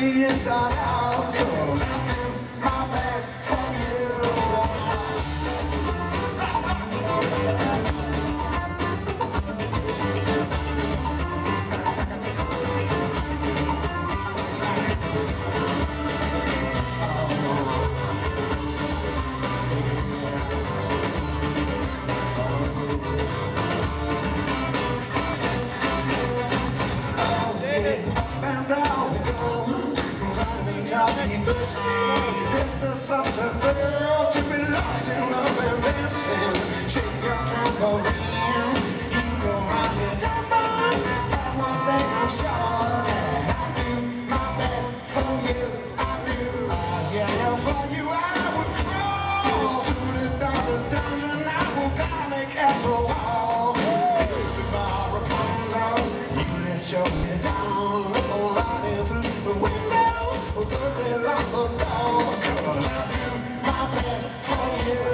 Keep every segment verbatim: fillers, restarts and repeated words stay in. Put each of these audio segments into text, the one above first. me inside out, 'cause I do my best for you. This is something real, to be lost in love and dancing. Shake your tambourine, you go round your diamond. But one thing I'm sure, that I do my best for you. I do, I yell for you. I will crawl to the darkest dungeon, I will climb a castle wall. The bar opens out, you let your head down, look right through the window. Put me like a dog, 'cause I do my best for you.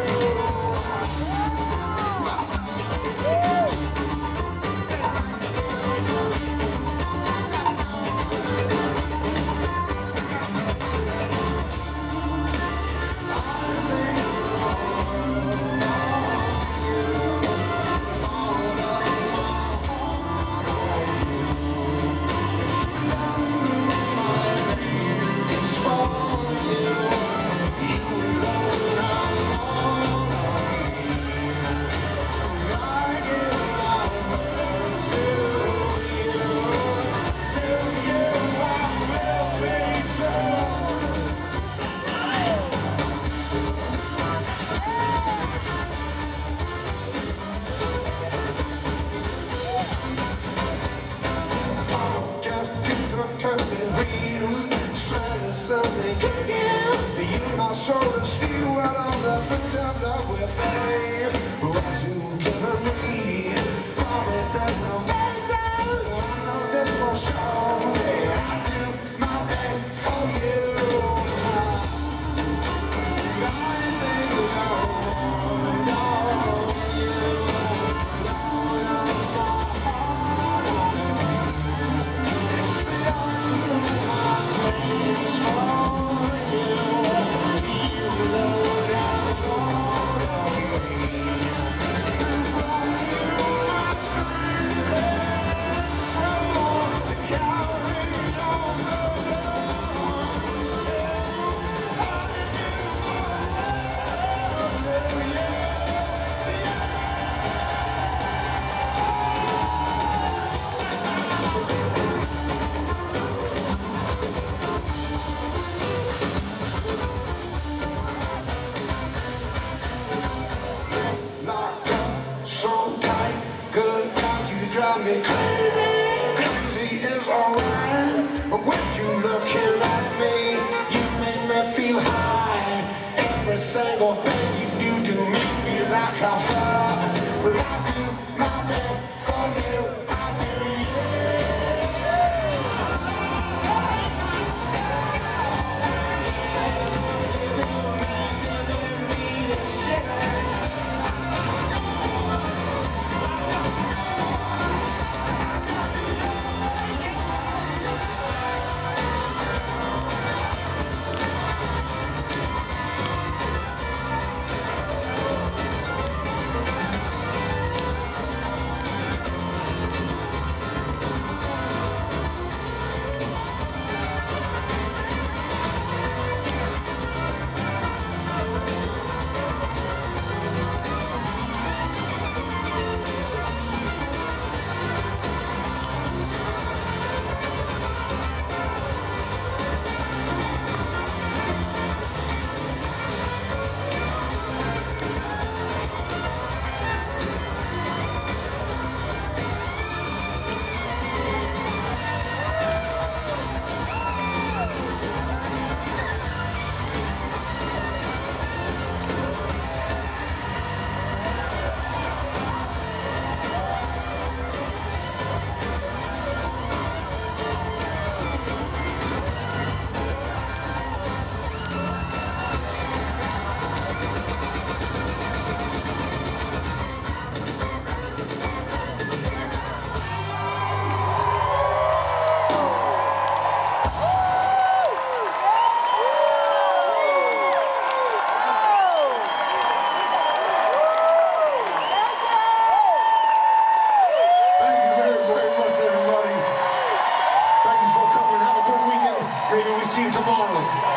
Something good, you my soul is still well on the foot of love with fame. What you given me, probably there's no reason. I know this for sure, yeah, I do my best for you. Drive me crazy, crazy is alright. When you looking at me, you make me feel high. Every single thing you do to make me like I fought. Well, I do my best for you. I do, yeah. tomorrow.